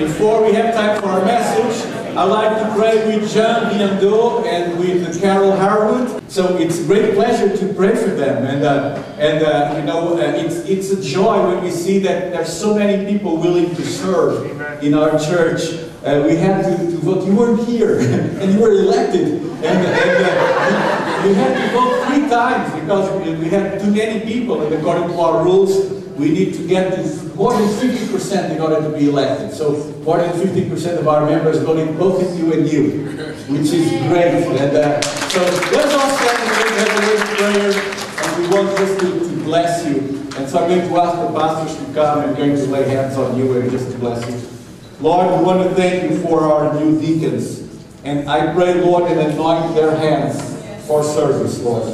Before we have time for our message, I'd like to pray with John Biando and with Carol Harwood. So it's a great pleasure to pray for them, and it's a joy when we see that there's so many people willing to serve in our church. We had to vote. You weren't here, and you were elected, and we had to vote 3 times because we had too many people, and according to our rules, we need to get to more than 50% in order to be elected. So more than 50% of our members voted both in you and you, which is great. And so let's all stand and have a little prayer, and we want just to bless you. And so I'm going to ask the pastors to come and going to lay hands on you and just to bless you. Lord, we want to thank you for our new deacons. And I pray, Lord, and anoint their hands for service, Lord.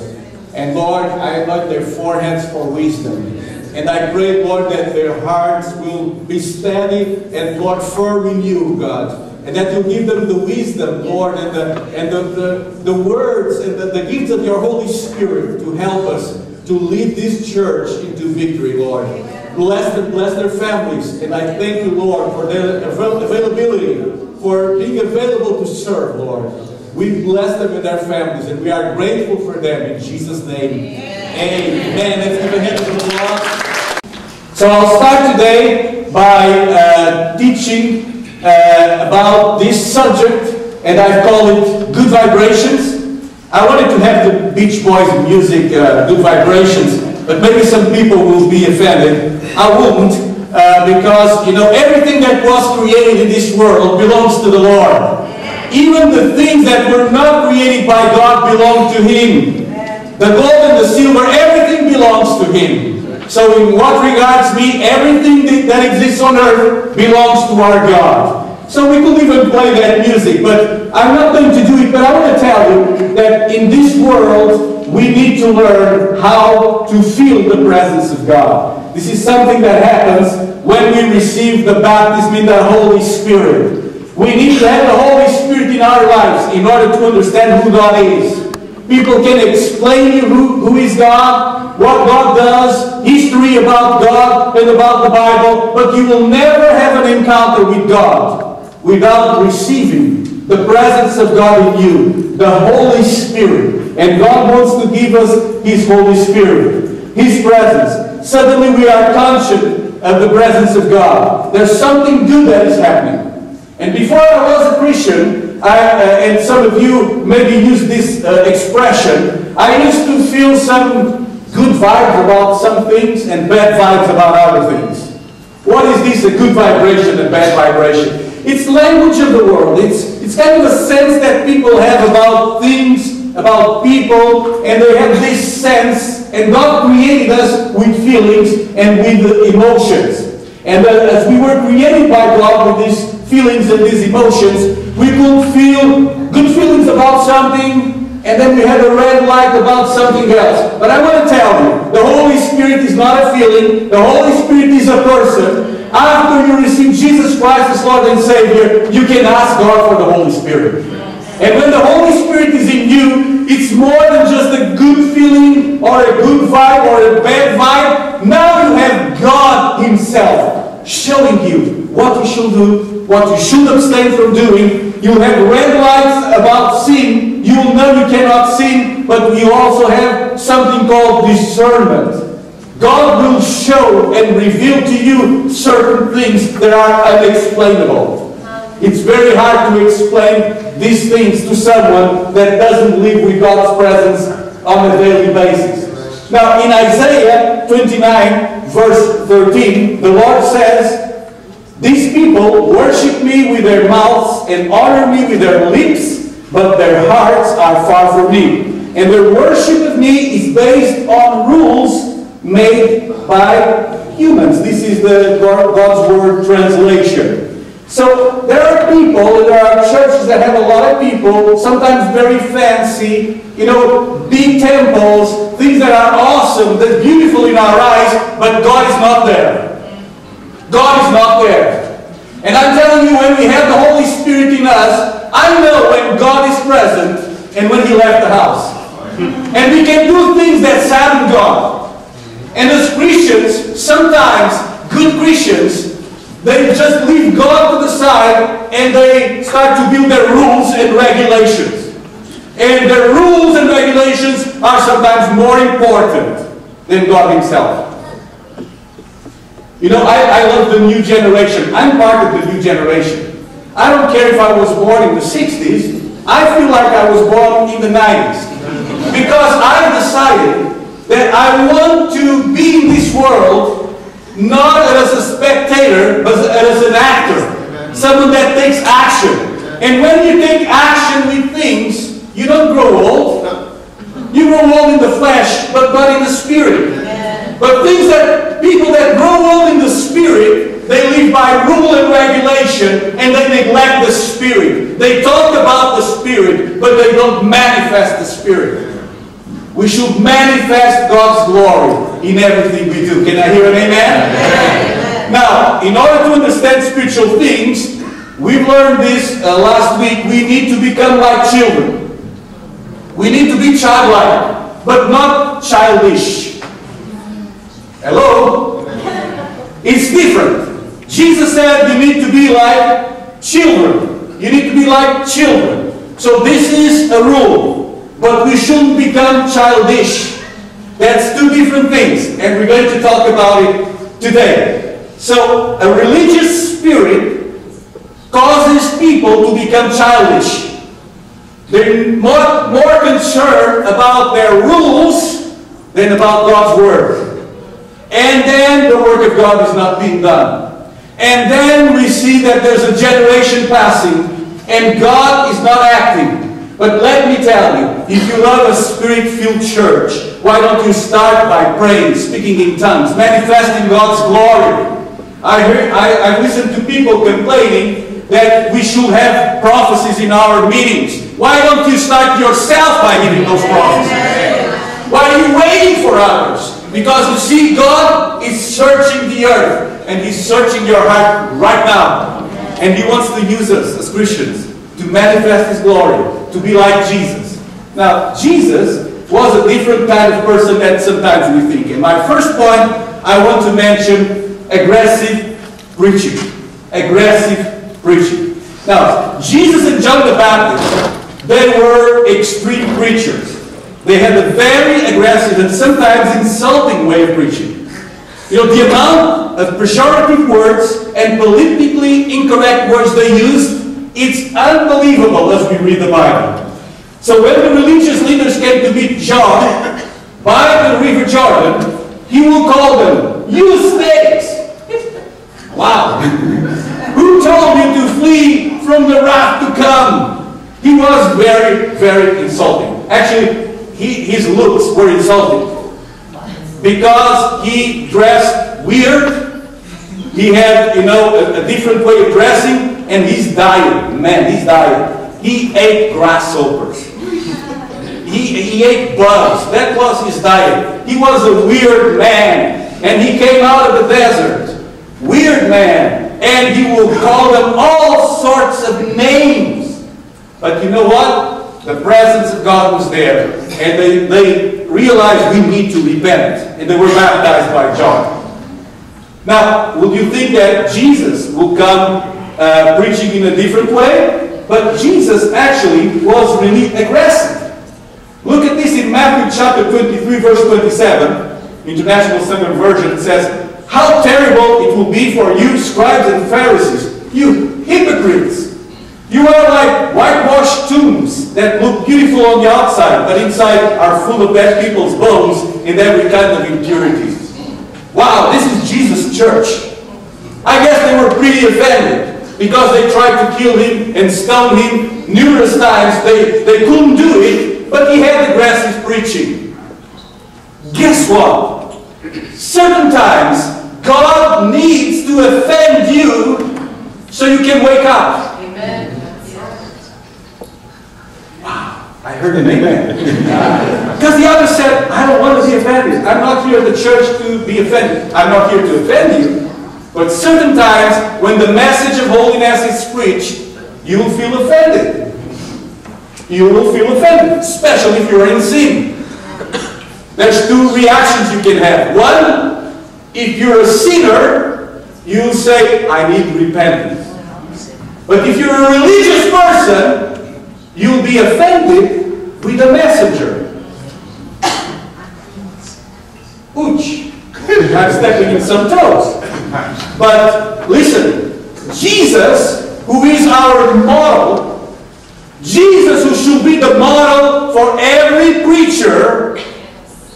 And Lord, I anoint their foreheads for wisdom. And I pray, Lord, that their hearts will be steady and, Lord, firm in you, God. And that you give them the wisdom, Lord, and the words and the gifts of your Holy Spirit to help us to lead this church into victory, Lord. Bless their families. And I thank you, Lord, for their availability, for being available to serve, Lord. We bless them and their families, and we are grateful for them. In Jesus' name, amen. Let's give a hand of applause. So I'll start today by teaching about this subject, and I call it Good Vibrations. I wanted to have the Beach Boys music, Good Vibrations, but maybe some people will be offended. I wouldn't, because, you know, everything that was created in this world belongs to the Lord. Even the things that were not created by God belong to Him. The gold and the silver, everything belongs to Him. So in what regards me, everything that exists on earth belongs to our God. So we could even play that music, but I'm not going to do it. But I want to tell you that in this world, we need to learn how to feel the presence of God. This is something that happens when we receive the baptism in the Holy Spirit. We need to have the Holy Spirit in our lives in order to understand who God is. People can explain who is God, what God does, history about God and about the Bible, but you will never have an encounter with God without receiving the presence of God in you, the Holy Spirit. And God wants to give us His Holy Spirit, His presence. Suddenly we are conscious of the presence of God. There's something good that is happening. And before I was a Christian, and some of you maybe use this expression, I used to feel some good vibes about some things and bad vibes about other things. What is this, a good vibration and bad vibration? It's language of the world. It's kind of a sense that people have about things, about people, and they have this sense, and God created us with feelings and with emotions. And as we were created by God with these feelings and these emotions, we could feel good feelings about something, and then we had a red light about something else. But I want to tell you, the Holy Spirit is not a feeling. The Holy Spirit is a person. After you receive Jesus Christ as Lord and Savior, you can ask God for the Holy Spirit. And when the Holy Spirit is in you, it's more than just a good feeling or a good vibe or a bad vibe. Now you have God Himself showing you what you should do, what you should abstain from doing. You have red lights about sin. You know you cannot sin, but you also have something called discernment. God will show and reveal to you certain things that are unexplainable. It's very hard to explain these things to someone that doesn't live with God's presence on a daily basis. Now, in Isaiah 29, verse 13, the Lord says, "These people worship me with their mouths and honor me with their lips, but their hearts are far from me. And their worship of me is based on rules made by humans." This is the God's Word translation. So there are people, and there are churches that have a lot of people, sometimes very fancy, you know, big temples, things that are awesome, that's beautiful in our eyes, but God is not there. God is not there. And I'm telling you, when we have the Holy Spirit in us, I know when God is present and when He left the house. And we can do things that sadden God. And as Christians, sometimes good Christians, they just leave God to the side. start to build their rules and regulations. And their rules and regulations are sometimes more important than God Himself. You know, I love the new generation. I'm part of the new generation. I don't care if I was born in the 60s. I feel like I was born in the 90s. Because I decided that I want to be in this world not as a spectator, but as an actor. Someone that takes action. And when you take action with things, you don't grow old. You grow old in the flesh, but not in the spirit. But things that people that grow old in the spirit, they live by rule and regulation, and they neglect the spirit. They talk about the spirit, but they don't manifest the spirit. We should manifest God's glory in everything we do. Can I hear an amen? Amen. Now, in order to understand spiritual things, we learned this last week. We need to become like children. We need to be childlike, but not childish. Hello? It's different. Jesus said you need to be like children. You need to be like children. So this is a rule. But we shouldn't become childish. That's two different things. And we're going to talk about it today. So a religious spirit causes people to become childish. They're more concerned about their rules than about God's word. And then the work of God is not being done. And then we see that there's a generation passing and God is not acting. But let me tell you, if you love a spirit-filled church, why don't you start by praying, speaking in tongues, manifesting God's glory? I listened to people complaining that we should have prophecies in our meetings. Why don't you start yourself by giving those prophecies? Why are you waiting for others? Because you see, God is searching the earth. And He's searching your heart right now. And He wants to use us as Christians to manifest His glory, to be like Jesus. Now, Jesus was a different kind of person that sometimes we think. And my first point, I want to mention aggressive preaching. Aggressive preaching. Now, Jesus and John the Baptist, they were extreme preachers. They had a very aggressive and sometimes insulting way of preaching. You know, the amount of pejorative words and politically incorrect words they used, it's unbelievable as we read the Bible. So when the religious leaders came to meet John by the River Jordan, he will call them, "You snakes!" Wow! "Who told you to flee from the wrath to come?" He was very, very insulting. Actually, his looks were insulting because he dressed weird. He had, you know, a different way of dressing, and his diet, man, his diet. He ate grasshoppers. He ate bugs. That was his diet. He was a weird man, and he came out of the desert, weird man, and he will call them all sorts of names. But you know what? The presence of God was there, and they realized we need to repent, and they were baptized by John. Now, would you think that Jesus would come preaching in a different way? But Jesus actually was really aggressive. Look at this in Matthew chapter 23, verse 27. International Standard Version says, "How terrible it will be for you, scribes and Pharisees, you hypocrites! You are like whitewashed tombs that look beautiful on the outside, but inside are full of dead people's bones and every kind of impurity." Wow, this is Jesus' church. I guess they were pretty offended because they tried to kill him and stone him numerous times. They couldn't do it, but he had aggressive preaching. Guess what? Certain times, God needs to offend you so you can wake up. I heard an amen. Because the other said, "I don't want to be offended. I'm not here at the church to be offended. I'm not here to offend you." But certain times, when the message of holiness is preached, you will feel offended. You will feel offended, especially if you're in sin. There's two reactions you can have. One, if you're a sinner, you'll say, "I need repentance." But if you're a religious person, you'll be offended with the messenger. Ouch. I'm stepping in some toes. But listen, Jesus, who is our model, Jesus who should be the model for every preacher,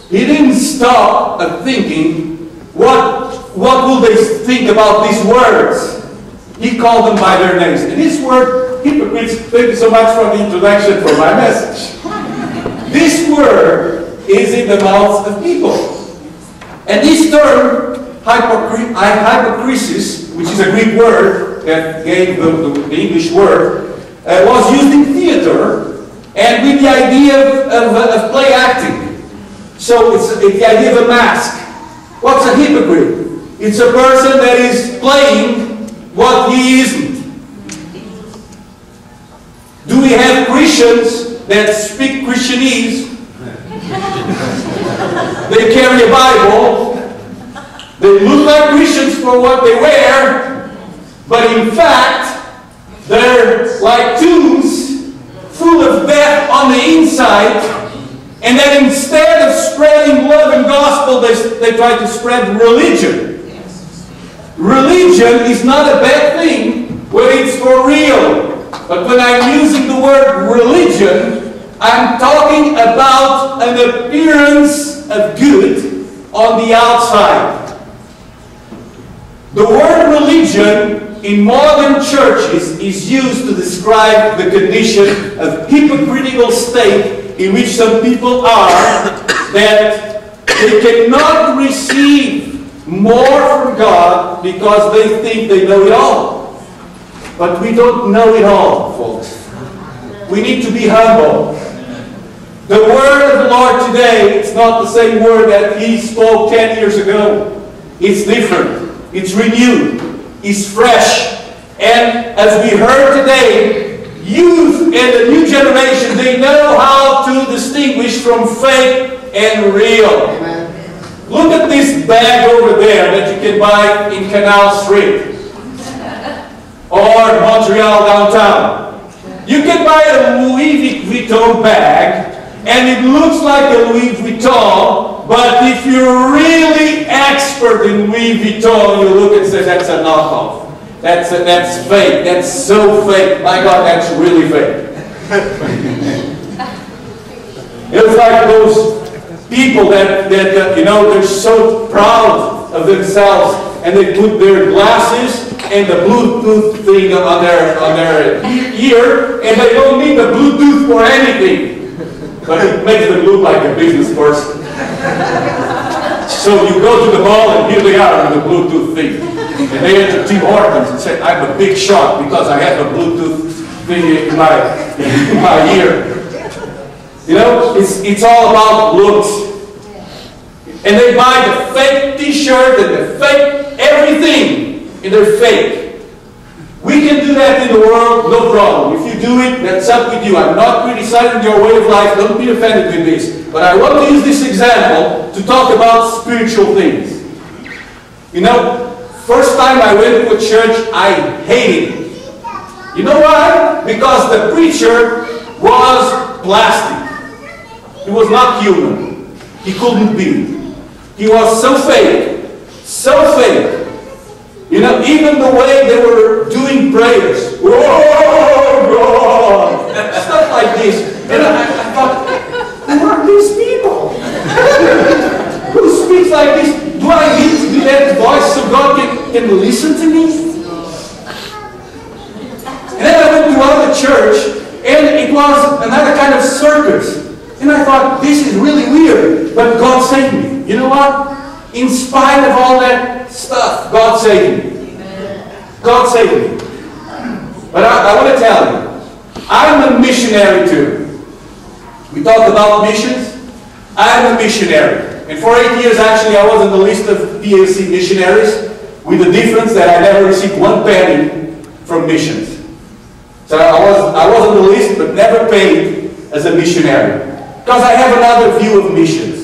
he didn't stop at thinking, what will they think about these words? He called them by their names. And this word, hypocrites, thank you so much for the introduction for my message. This word is in the mouths of people. And this term, hypocrisis, which is a Greek word that gave the English word, was used in theater and with the idea of play acting. So it's the idea of a mask. What's a hypocrite? It's a person that is playing what he isn't. Do we have Christians that speak Christianese? They carry a Bible. They look like Christians for what they wear, but in fact, they're like tombs full of death on the inside. And then instead of spreading love and gospel, they try to spread religion. Yes. Religion is not a bad thing when it's for real. But when I'm using the word religion, I'm talking about an appearance of good on the outside. The word religion in modern churches is used to describe the condition of hypocritical state in which some people are, that they cannot receive more from God because they think they know it all. But we don't know it all, folks. We need to be humble. The word of the Lord today, it's not the same word that He spoke 10 years ago. It's different. It's renewed. It's fresh. And as we heard today, youth and the new generation, they know how to distinguish from fake and real. Amen. Look at this bag over there that you can buy in Canal Street or Montreal downtown. You can buy a Louis Vuitton bag and it looks like a Louis Vuitton, but if you're really expert in Louis Vuitton, you look and say that's a knockoff. That's fake. That's so fake. My God, that's really fake. It's like those people that you know, they're so proud of themselves, and they put their glasses and the Bluetooth thing on their ear, and they don't need the Bluetooth for anything, but it makes them look like a business person. So you go to the mall, and here they are with the Bluetooth thing. And they went to Tim Hortons and said, I'm a big shot because I have a Bluetooth thing in my ear. You know, it's all about looks. And they buy the fake t-shirt and the fake everything, and they're fake. We can do that in the world, no problem. If you do it, that's up with you. I'm not criticizing your way of life. Don't be offended with this. But I want to use this example to talk about spiritual things. You know, first time I went to a church, I hated it. You know why? Because the preacher was plastic. He was not human. He couldn't be. He was so fake. So fake. You know, even the way they were doing prayers. Oh, God. Stuff like this. And I thought, who are these people? Who speaks like this? Do I need to do that voice so God can listen to me? And then I went to another church, and it was another kind of circus. And I thought, this is really weird, but God saved me. You know what? In spite of all that stuff, God saved me. God saved me. But I want to tell you, I'm a missionary too. We talk about missions. I'm a missionary. And for 8 years, actually, I was on the list of PAC missionaries, with the difference that I never received one penny from missions. So I was on the list, but never paid as a missionary. Because I have another view of missions.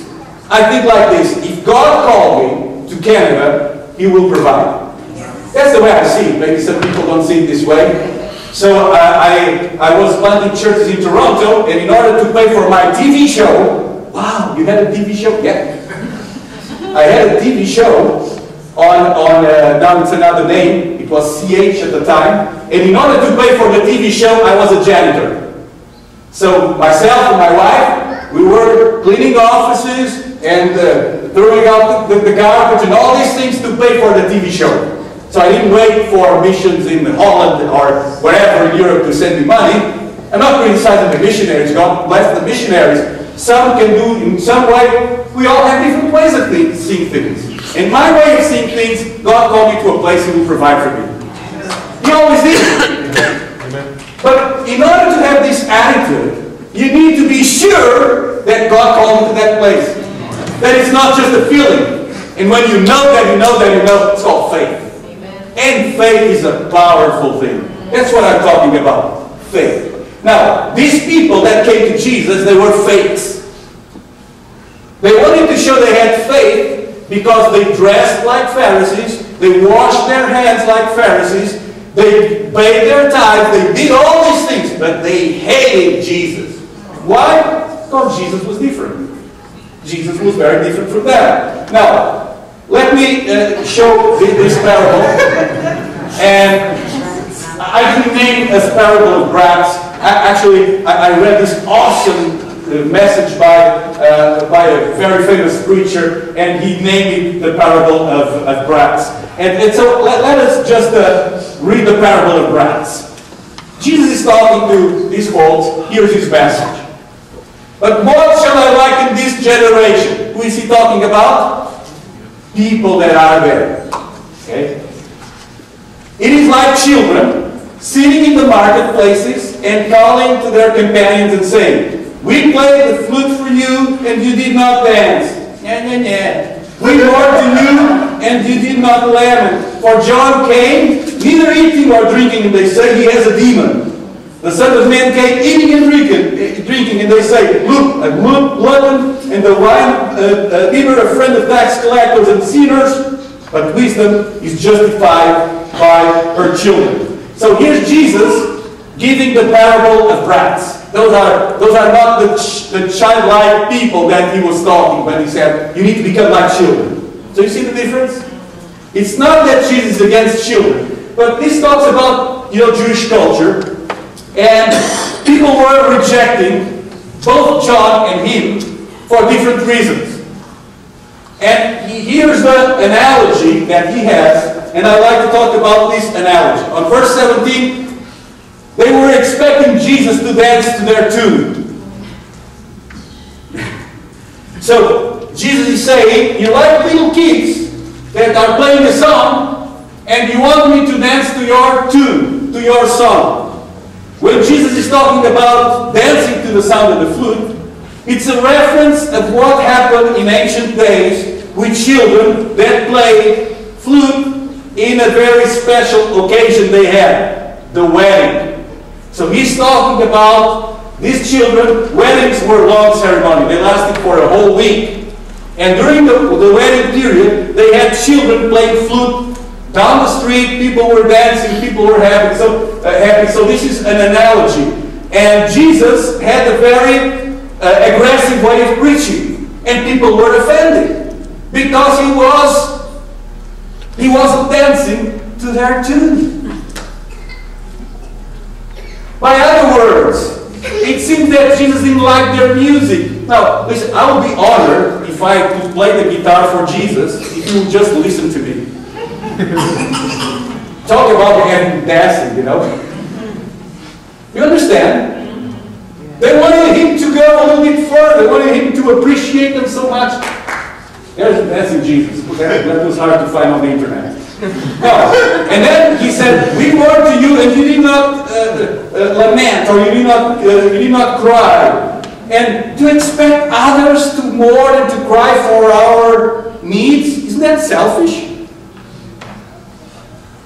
I think like this, if God called me to Canada, He will provide. That's the way I see it. Maybe some people don't see it this way. So I was planting churches in Toronto, and in order to pay for my TV show, wow, you had a TV show? Yeah. I had a TV show on now it's another name, it was CH at the time, and in order to pay for the TV show, I was a janitor. So myself and my wife, we were cleaning offices and throwing out the garbage and all these things to pay for the TV show. So I didn't wait for missions in Holland or wherever in Europe to send me money. I'm not criticizing the missionaries, God bless the missionaries. Some can do in some way, we all have different ways of seeing things. And my way of seeing things, God called me to a place He will provide for me. He always did. But in order to have this attitude, you need to be sure that God called you to that place. That it's not just a feeling. And when you know that, you know that, you know, it's called faith. Amen. And faith is a powerful thing. That's what I'm talking about. Faith. Now, these people that came to Jesus, they were fakes. They wanted to show they had faith because they dressed like Pharisees. They washed their hands like Pharisees. They paid their tithes, they did all these things, but they hated Jesus. Why? Because Jesus was different. Jesus was very different from them. Now, let me show this parable. And I can name a parable of brats. Actually, I read this awesome message by a very famous preacher, and he named it the parable of brats. And so let us just read the parable of brats. Jesus is talking to these folks. Here's his message. But what shall I liken this generation? Who is he talking about? People that are there. Okay? It is like children sitting in the marketplaces and calling to their companions and saying, "We played the flute for you and you did not dance. Nya, nya, nya. We brought to you and you did not lament. For John came, neither eating or drinking, and they say he has a demon. The Son of Man came eating and drinking, and they say, look, a glutton and the wine giver, a friend of tax collectors and sinners. But wisdom is justified by her children." So here's Jesus giving the parable of brats. Those are not the childlike people that he was talking when he said, you need to become like children. So you see the difference? It's not that Jesus is against children, but this talks about, you know, Jewish culture, and people were rejecting both John and him for different reasons. And here's the analogy that he has, and I like to talk about this analogy. On verse 17, they were expecting Jesus to dance to their tune. So Jesus is saying, you like little kids that are playing a song, and you want me to dance to your tune, to your song. When Jesus is talking about dancing to the sound of the flute, it's a reference of what happened in ancient days with children that played flute in a very special occasion they had, the wedding. So he's talking about these children. Weddings were a long ceremony. They lasted for a whole week. And during the wedding period, they had children playing flute down the street. People were dancing. People were happy. So this is an analogy. And Jesus had a very aggressive way of preaching, and people were offended because he wasn't dancing to their tune. By other words, it seemed that Jesus didn't like their music. Now, listen, I would be honored if I could play the guitar for Jesus, if you would just listen to me. Talk about him dancing, you know. You understand? Yeah. They wanted him to go a little bit further. They wanted him to appreciate them so much. There's a dancing Jesus. That was hard to find on the internet. No. And then he said, "We were to you, and you did not lament, or you did not cry." And to expect others to mourn and to cry for our needs, isn't that selfish?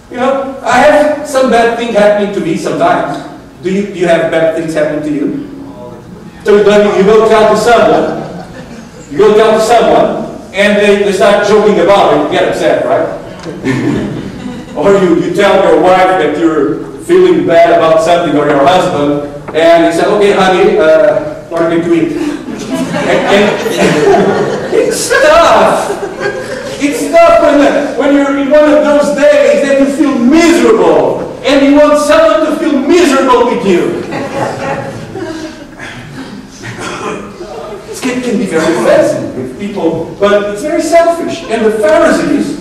You know, I have some bad thing happening to me sometimes. Do you have bad things happening to you? So you go down to someone, and they start joking about it, you get upset, right? Or you tell your wife that you're feeling bad about something or your husband, and he said, okay, honey, what are we doing? It's tough. It's tough when you're in one of those days that you feel miserable, and you want someone to feel miserable with you. It can be very pleasant with people, but it's very selfish. And the Pharisees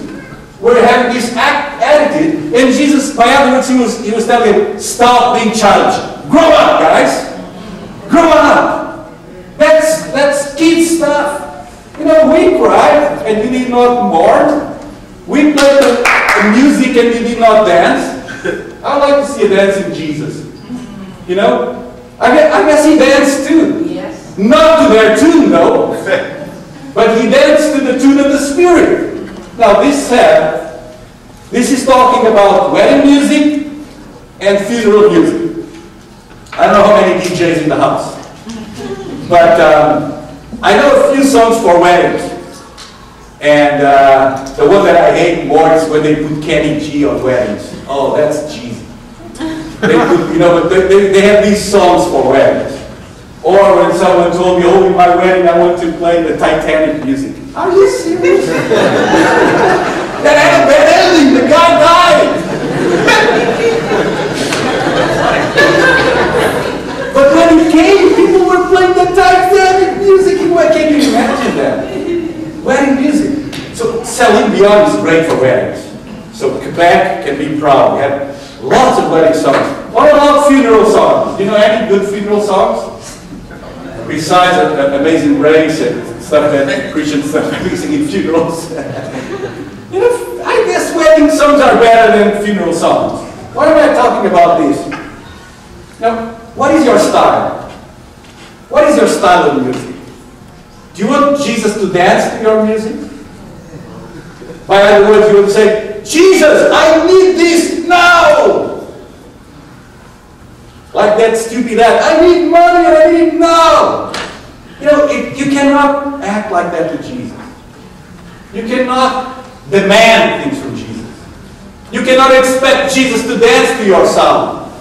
were having this attitude, and Jesus, by afterwards, he was telling them, stop being childish. Grow up, guys. Grow up. That's kid stuff. You know, we cried, and we did not mourn. We played the music, and we did not dance. I like to see a dancing Jesus. You know? I guess he danced too. Not to their tune, though, but he danced to the tune of the Spirit. Now, this is talking about wedding music and funeral music. I don't know how many DJs in the house, but I know a few songs for weddings. And the one that I hate more is when they put Kenny G on weddings. Oh, that's cheesy. They put, you know, they have these songs for weddings. Or when someone told me, oh, in my wedding, I want to play the Titanic music. Are you serious? That had a bad ending. The guy died. But when it came, people were playing the Titanic music. Can you imagine that? Wedding music. So Celine Dion is great for weddings. So Quebec can be proud. We have lots of wedding songs. What about funeral songs? Do you know any good funeral songs? Besides Amazing Grace and stuff that Christians are using in funerals. You know, I guess wedding songs are better than funeral songs. Why am I talking about this? Now, what is your style? What is your style of music? Do you want Jesus to dance to your music? By other words, you would say, Jesus, I need this now! Like that stupid ad, I need money, I need it now. You know, you cannot act like that to Jesus. You cannot demand things from Jesus. You cannot expect Jesus to dance to your sound.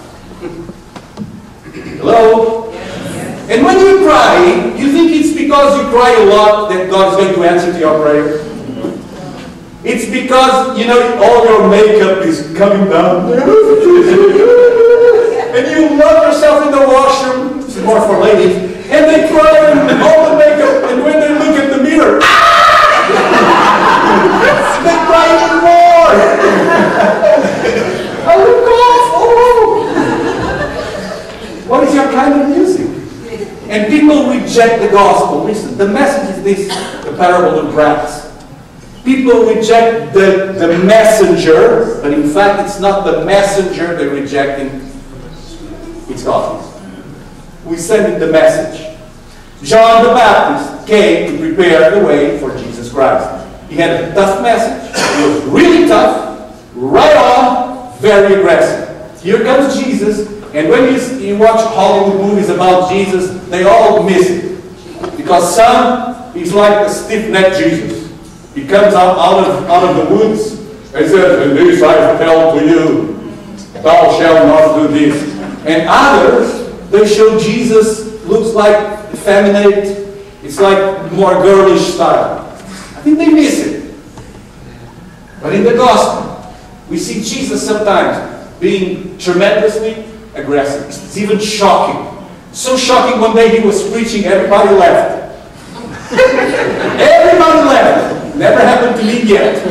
Hello? Yes. And when you cry, you think it's because you cry a lot that God's going to answer to your prayer? It's because, you know, all your makeup is coming down. And you love yourself in the washroom, it's more for ladies, and they cry and all the makeup, and when they look at the mirror, they cry even more. I look awful. What is your kind of music? And people reject the gospel. Listen, the message is this, the parable of brats. People reject the messenger, but in fact it's not the messenger they're rejecting. It's God. We send him the message. John the Baptist came to prepare the way for Jesus Christ. He had a tough message. It was really tough, right on, very aggressive. Here comes Jesus, and when you watch Hollywood movies about Jesus, they all miss it. Because some, he's like a stiff-necked Jesus. He comes out of the woods and says, "And this I tell to you, thou shalt not do this." And others, they show Jesus looks like effeminate, it's like more girlish style. I think they miss it. But in the gospel, we see Jesus sometimes being tremendously aggressive. It's even shocking. So shocking, one day he was preaching, everybody left. Everybody left. Never happened to me yet.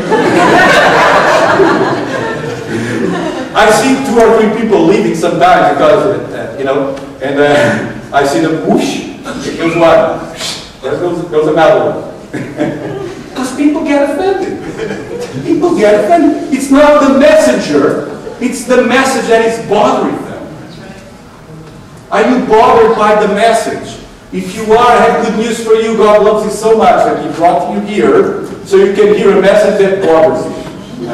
I see 2 or 3 people leaving sometimes because of it, you know, and I see them whoosh, goes one, there goes another one. Because people get offended. People get offended. It's not the messenger, it's the message that is bothering them. Are you bothered by the message? If you are, I have good news for you. God loves you so much that He brought you here so you can hear a message that bothers you.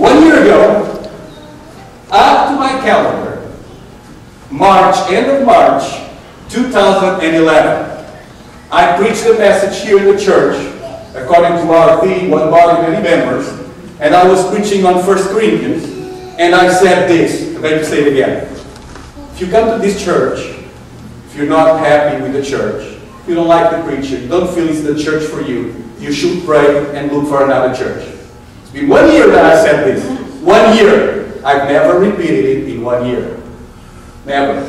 1 year ago, up to my calendar, end of March 2011, I preached a message here in the church, according to our theme, one body, many members, and I was preaching on 1 Corinthians, and I said this. I'm going to say it again. If you come to this church, if you're not happy with the church, if you don't like the preacher, you don't feel it's the church for you, you should pray and look for another church. It's been 1 year that I said this. 1 year. I've never repeated it in 1 year. Never.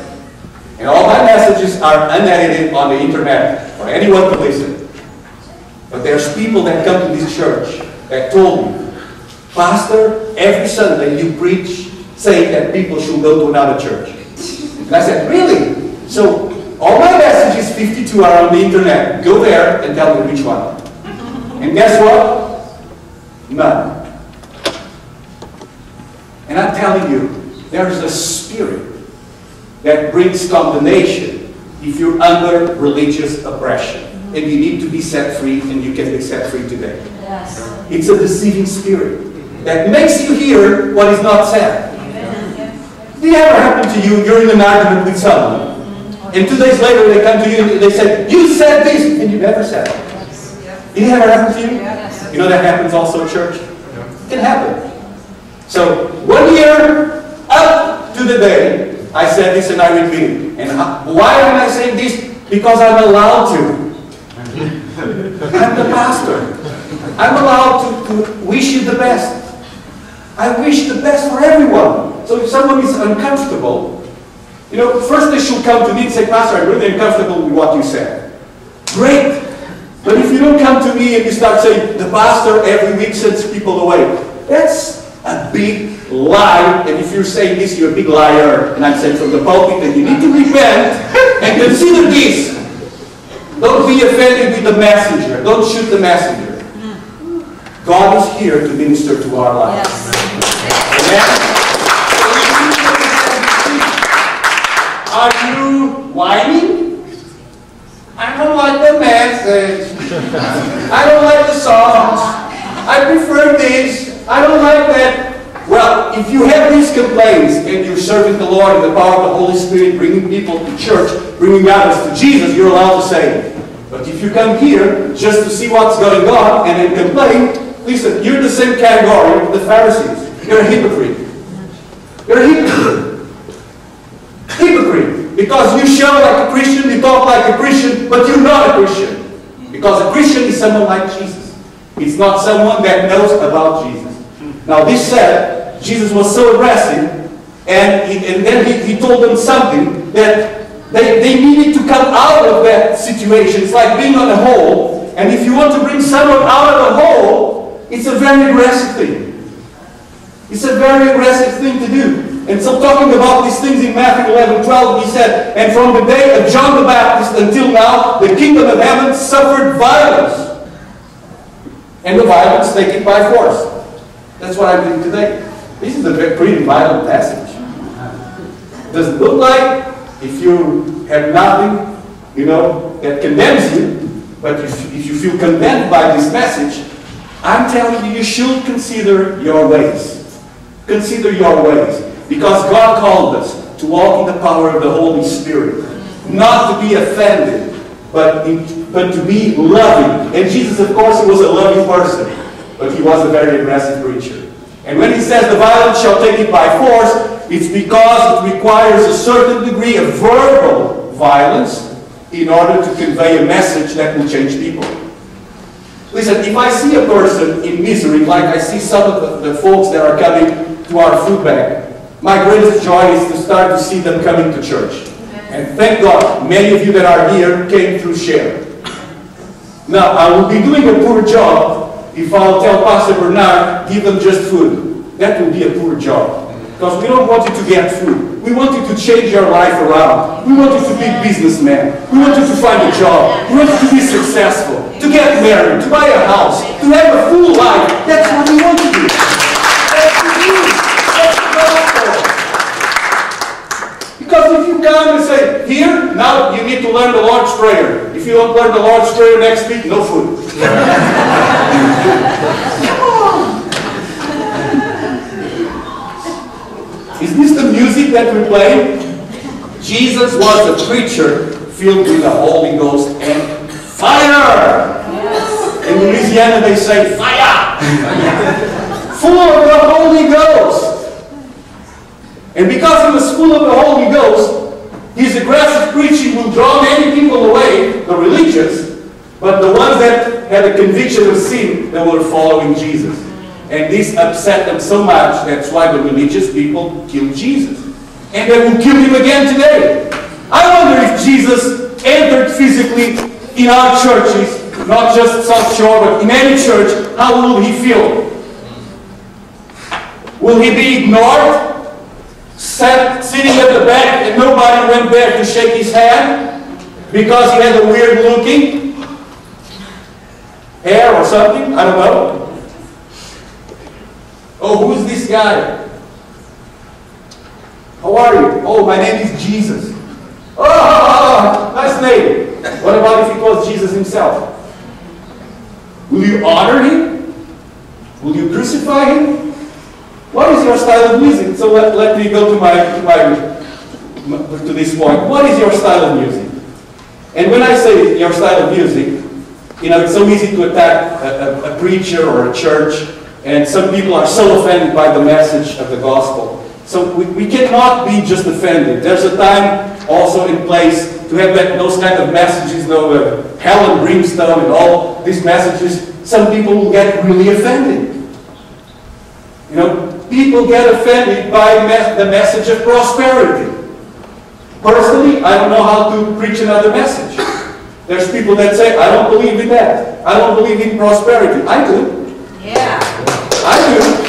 And all my messages are unedited on the internet for anyone to listen. But there's people that come to this church that told me, Pastor, every Sunday you preach saying that people should go to another church. And I said, really? So all my messages, 52, are on the internet. Go there and tell me which one. And guess what? None. And I'm telling you, there is a spirit that brings condemnation if you're under religious oppression. Mm-hmm. And you need to be set free, and you can be set free today. Yes. It's a deceiving spirit that makes you hear what is not said. Yes. Did it ever happen to you? You're in an argument with someone. And 2 days later, they come to you and they say, you said this, and you never said it. Yes. Did it ever happen to you? Yes. You know that happens also, church? Yes. It can happen. So, 1 year up to the day, I said this and I repeat it. And why am I saying this? Because I'm allowed to. I'm the pastor. I'm allowed to wish you the best. I wish the best for everyone. So if someone is uncomfortable, you know, first they should come to me and say, Pastor, I'm really uncomfortable with what you said. Great! But if you don't come to me and you start saying, the pastor every week sends people away, that's a big lie. And if you're saying this, you're a big liar. And I'm saying from the pulpit that you need to repent and consider this. Don't be offended with the messenger. Don't shoot the messenger. God is here to minister to our lives. Yes. Amen. Are you whining? I don't like the message. I don't like the songs. I prefer this. I don't like that. Well, if you have these complaints and you're serving the Lord in the power of the Holy Spirit, bringing people to church, bringing others to Jesus, you're allowed to say it. But if you come here just to see what's going on and then complain, listen, you're the same category with the Pharisees. You're a hypocrite. You're a hypocrite. Hypocrite, because you shout like a Christian, you talk like a Christian, but you're not a Christian. Because a Christian is someone like Jesus. It's not someone that knows about Jesus. Now this said, Jesus was so aggressive, and then he told them something that they needed to come out of that situation. It's like being on a hole, and if you want to bring someone out of a hole, it's a very aggressive thing. It's a very aggressive thing to do. And so talking about these things in Matthew 11:12, he said, and from the day of John the Baptist until now, the kingdom of heaven suffered violence. And the violence take it by force. That's what I'm doing today. This is a pretty violent passage. Doesn't look like if you have nothing, you know, that condemns you, but if you feel condemned by this message, I'm telling you, you should consider your ways. Consider your ways. Because God called us to walk in the power of the Holy Spirit. Not to be offended, but to be loving. And Jesus, of course, he was a loving person. But he was a very aggressive preacher. And when he says the violent shall take it by force, it's because it requires a certain degree of verbal violence in order to convey a message that will change people. Listen, if I see a person in misery, like I see some of the folks that are coming to our food bank, my greatest joy is to start to see them coming to church. And thank God, many of you that are here came through Share. Now, I will be doing a poor job if I'll tell Pastor Bernard, give them just food. That will be a poor job. Because we don't want you to get food. We want you to change your life around. We want you to be a businessman. We want you to find a job. We want you to be successful, to get married, to buy a house, to have a full life. That's what we want to do. Because if you come and say, here, now you need to learn the Lord's Prayer. If you don't learn the Lord's Prayer next week, no food. Come on. Is this the music that we play? Jesus was a preacher filled with the Holy Ghost and fire. Yes. In Louisiana they say, fire. Full of the Holy Ghost. And because he was full of the Holy Ghost, his aggressive preaching will draw many people away, the religious, but the ones that had a conviction of sin, that were following Jesus. And this upset them so much, that's why the religious people killed Jesus. And they will kill him again today. I wonder if Jesus entered physically in our churches, not just South Shore, but in any church, how will he feel? Will he be ignored? Sitting at the back and nobody went there to shake his hand because he had a weird looking hair or something, I don't know. Oh, who's this guy? How are you? Oh, my name is Jesus. Oh, nice name. What about if it was Jesus himself? Will you honor him? Will you crucify him? What is your style of music? So let me go to this point. What is your style of music? And when I say your style of music, you know, it's so easy to attack a preacher or a church, and some people are so offended by the message of the gospel. So we cannot be just offended. There's a time also in place to have those kind of messages, hell and brimstone and all these messages. Some people will get really offended. You know, people get offended by the message of prosperity. Personally, I don't know how to preach another message. There's people that say, I don't believe in that. I don't believe in prosperity. I do. Yeah. I do.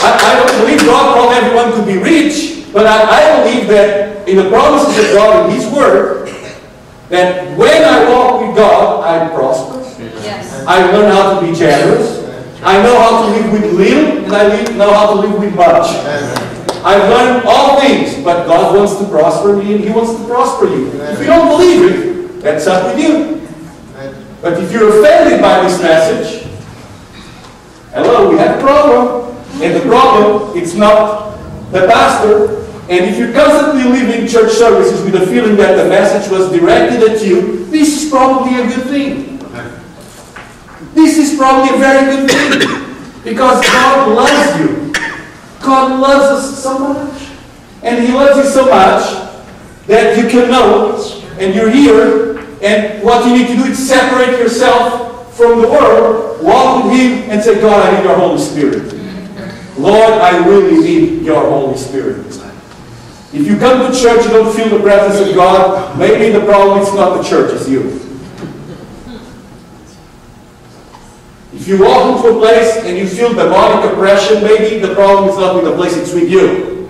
I don't believe God called everyone to be rich, but I believe that in the promises of God and His Word, that when I walk with God, I'm prosperous. Yes. I learn how to be generous. I know how to live with little, and know how to live with much. I've learned all things, but God wants to prosper me, and He wants to prosper you. Amen. If you don't believe it, that's up with you. Amen. But if you're offended by this message, hello, we have a problem. And the problem, it's not the pastor. And if you're constantly leaving church services with the feeling that the message was directed at you, this is probably a good thing. This is probably a very good thing, because God loves you. God loves us so much. And He loves you so much that you can know, and you're here, and what you need to do is separate yourself from the world, walk with Him, and say, God, I need your Holy Spirit. Lord, I really need your Holy Spirit. If you come to church, you don't feel the presence of God, maybe the problem is not the church, it's you. If you walk into a place and you feel demonic oppression, maybe the problem is not with the place, it's with you.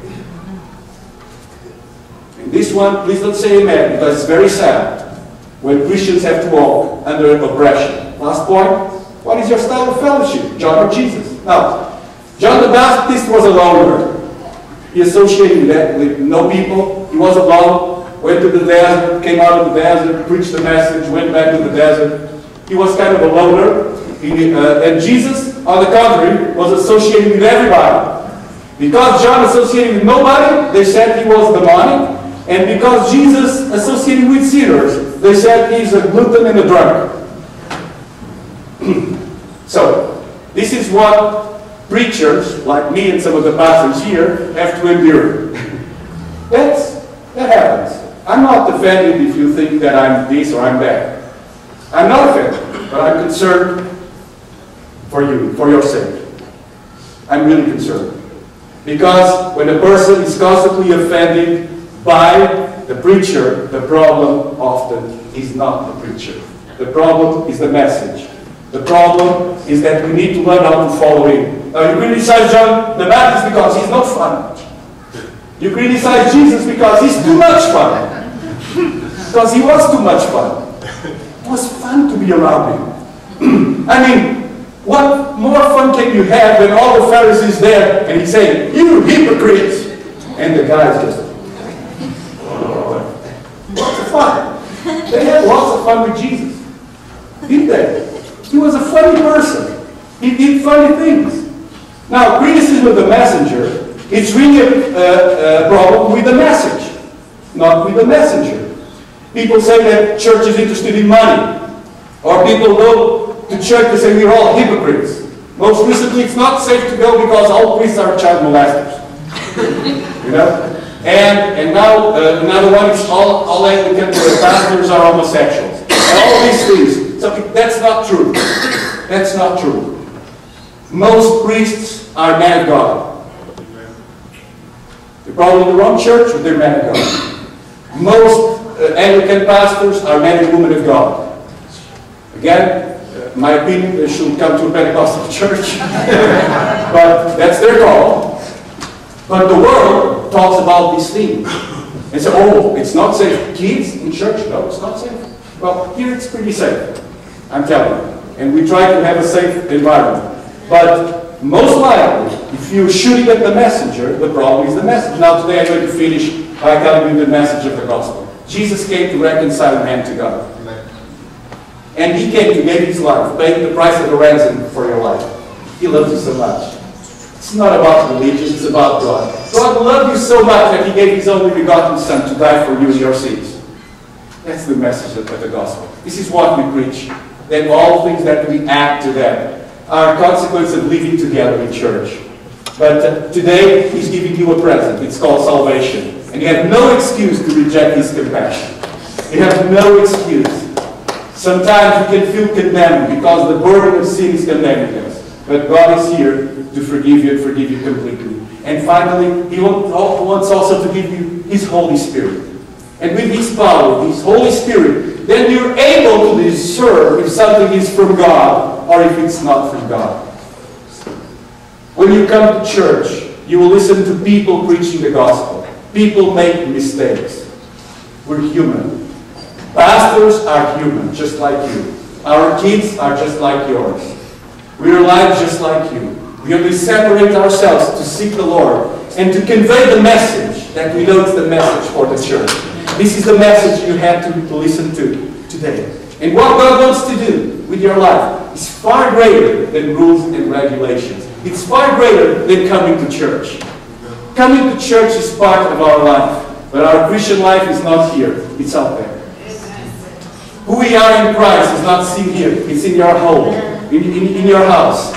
And this one, please don't say amen, because it's very sad when Christians have to walk under oppression. Last point, what is your style of fellowship? John or Jesus? Now, John the Baptist was a loner. He associated that with no people. He was alone, went to the desert, came out of the desert, preached the message, went back to the desert. He was kind of a loner. And Jesus, on the contrary, was associated with everybody. Because John associated with nobody, they said he was demonic. And because Jesus associated with sinners, they said he's a glutton and a drunkard. So, this is what preachers, like me and some of the pastors here, have to endure. That happens. I'm not offended if you think that I'm this or I'm that. I'm not offended, but I'm concerned for you, for your sake. I'm really concerned. Because when a person is constantly offended by the preacher, the problem often is not the preacher. The problem is the message. The problem is that we need to learn how to follow him. Now, you criticize John the Baptist because he's not fun. You criticize Jesus because he's too much fun. Because he was too much fun. It was fun to be around him. I mean, what more fun can you have than all the Pharisees there, and he's saying, you hypocrites! And the guys just, lots of fun. They had lots of fun with Jesus, didn't they? He was a funny person. He did funny things. Now, criticism of the messenger, it's really a problem with the message, not with the messenger. People say that church is interested in money, or people know to church and say we're all hypocrites. Most recently, it's not safe to go because all priests are child molesters. enough. And now another one is all Anglican pastors are homosexuals. All these things. So that's not true. That's not true. Most priests are men of God. They're probably in the wrong church, but they're men of God. Most Anglican pastors are men and women of God. Again, my opinion, they should come to a Pentecostal church. But that's their call. But the world talks about these things. And so, oh, it's not safe. Kids in church? No, it's not safe. Well, here it's pretty safe, I'm telling you. And we try to have a safe environment. But most likely, if you're shooting at the messenger, the problem is the message. Now today I'm going to finish by telling you the message of the gospel. Jesus came to reconcile man to God. And he came to give his life, paying the price of the ransom for your life. He loves you so much. It's not about religion, it's about God. God loved you so much that he gave his only begotten Son to die for you and your sins. That's the message of the gospel. This is what we preach. That all things that we add to them are a consequence of living together in church. But today, he's giving you a present. It's called salvation. And you have no excuse to reject his compassion. You have no excuse. Sometimes we can feel condemned because the burden of sin is condemning us. But God is here to forgive you and forgive you completely. And finally, he wants also to give you his Holy Spirit. And with his power, his Holy Spirit, then you're able to discern if something is from God or if it's not from God. When you come to church, you will listen to people preaching the gospel. People make mistakes. We're human. Pastors are human, just like you. Our kids are just like yours. We are alive just like you. We only separate ourselves to seek the Lord and to convey the message that we know is the message for the church. This is the message you have to listen to today. And what God wants to do with your life is far greater than rules and regulations. It's far greater than coming to church. Coming to church is part of our life, but our Christian life is not here, it's out there. Who we are in Christ is not seen here. It's in your home, in your house.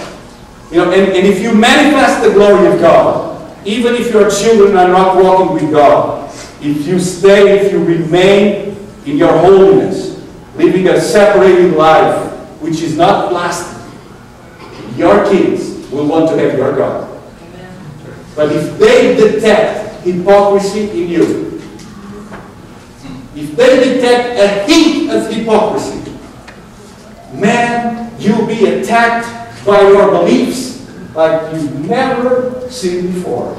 You know, and if you manifest the glory of God, even if your children are not walking with God, if you stay, if you remain in your holiness, living a separated life, which is not lasting, your kids will want to have your God. But if they detect hypocrisy in you, if they detect a hint of hypocrisy, man, you'll be attacked by your beliefs like you've never seen before.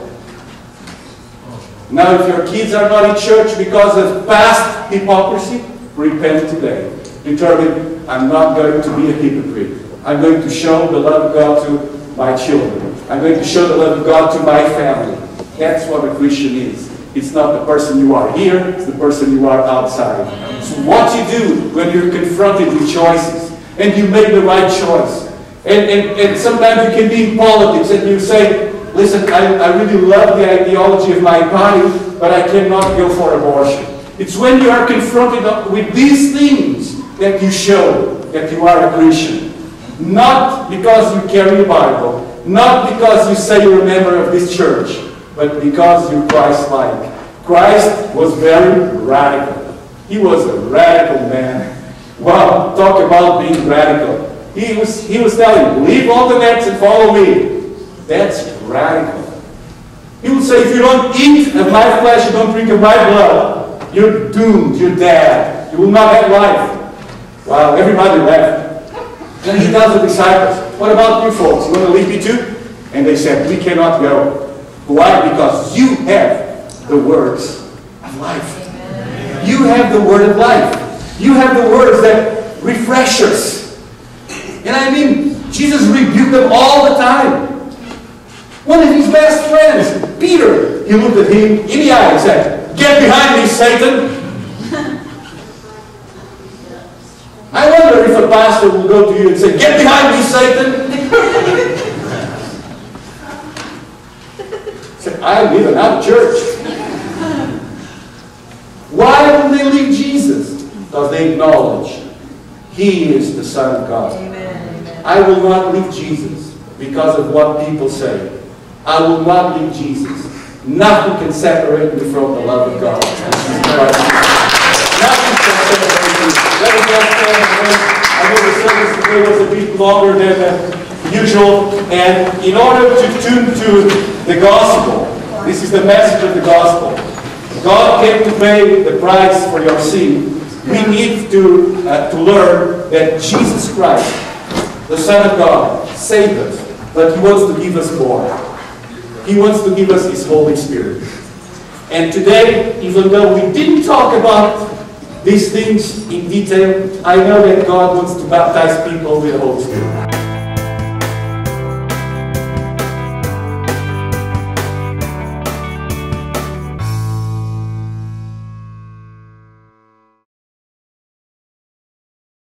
Now, if your kids are not in church because of past hypocrisy, repent today. Determine, I'm not going to be a hypocrite. I'm going to show the love of God to my children. I'm going to show the love of God to my family. That's what a Christian is. It's not the person you are here, it's the person you are outside. So what you do when you're confronted with choices, and you make the right choice, and sometimes you can be in politics and you say, listen, I really love the ideology of my party, but I cannot go for abortion. It's when you are confronted with these things that you show that you are a Christian. Not because you carry a Bible, not because you say you're a member of this church, but because you're Christ-like. Christ was very radical. He was a radical man. Wow, talk about being radical. He was telling, leave all the nets and follow me. That's radical. He would say, if you don't eat of my flesh, you don't drink of my blood, you're doomed, you're dead. You will not have life. Wow, everybody left. Then he tells the disciples, what about you folks? You want to leave me too? And they said, we cannot go. Why? Because you have the words of life. Amen. You have the word of life. You have the words that refresh us. And I mean, Jesus rebuked them all the time. One of his best friends, Peter, he looked at him in the eye and said, get behind me, Satan. I wonder if a pastor will go to you and say, get behind me, Satan. I live in our church. Why will they leave Jesus? Because they acknowledge he is the Son of God. Amen. I will not leave Jesus because of what people say. I will not leave Jesus Nothing can separate me from the love of God. Nothing can separate me. Let us all stand and pray. I know the service today was a bit longer than usual. And in order to tune to the gospel, this is the message of the gospel. God came to pay the price for your sin. We need to learn that Jesus Christ, the Son of God, saved us, but He wants to give us more. He wants to give us His Holy Spirit. And today, even though we didn't talk about these things in detail, I know that God wants to baptize people with the Holy Spirit.